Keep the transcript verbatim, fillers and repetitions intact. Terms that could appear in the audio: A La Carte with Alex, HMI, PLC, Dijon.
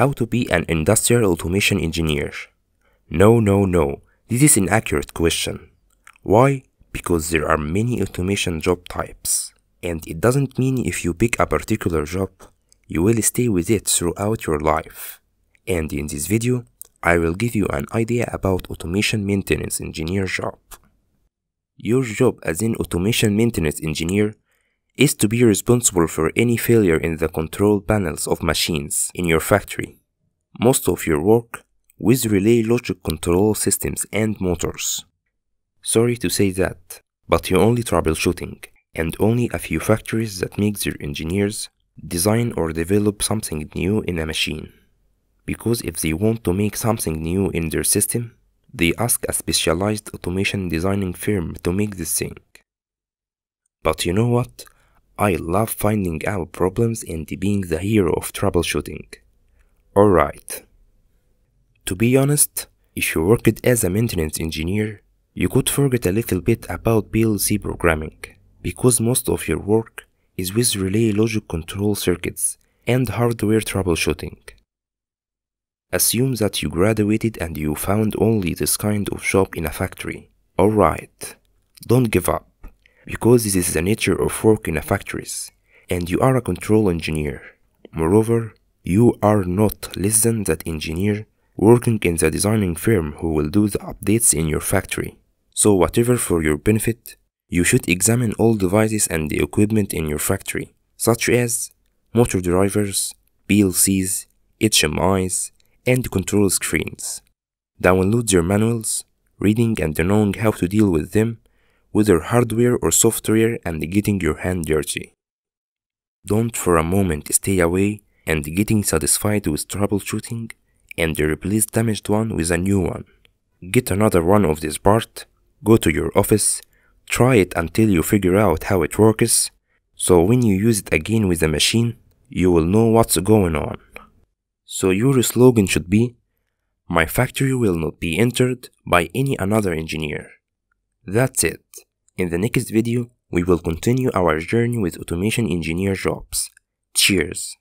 How to be an industrial automation engineer? No, no, no, this is an inaccurate question. Why? Because there are many automation job types. And it doesn't mean if you pick a particular job, you will stay with it throughout your life. And in this video, I will give you an idea about automation maintenance engineer job. Your job as an automation maintenance engineer is to be responsible for any failure in the control panels of machines in your factory. Most of your work with relay logic control systems and motors. Sorry to say that, but you only troubleshooting, and only a few factories that make their engineers design or develop something new in a machine. Because if they want to make something new in their system, they ask a specialized automation designing firm to make this thing. But you know what? I love finding out problems and being the hero of troubleshooting. Alright. To be honest, if you worked as a maintenance engineer, you could forget a little bit about P L C programming, because most of your work is with relay logic control circuits and hardware troubleshooting. Assume that you graduated and you found only this kind of job in a factory. Alright, don't give up, because this is the nature of work in factories, and you are a control engineer. Moreover, you are not less than that engineer working in the designing firm who will do the updates in your factory. So whatever for your benefit, you should examine all devices and the equipment in your factory, such as motor drivers, P L Cs, H M Is, and control screens. Download their manuals, reading and knowing how to deal with them, whether hardware or software, and getting your hand dirty. Don't for a moment stay away and getting satisfied with troubleshooting and replace damaged one with a new one. Get another one of this part, go to your office, try it until you figure out how it works, so when you use it again with the machine, you will know what's going on. So your slogan should be, "My factory will not be entered by any another engineer." That's it. In the next video, we will continue our journey with automation engineer jobs. Cheers!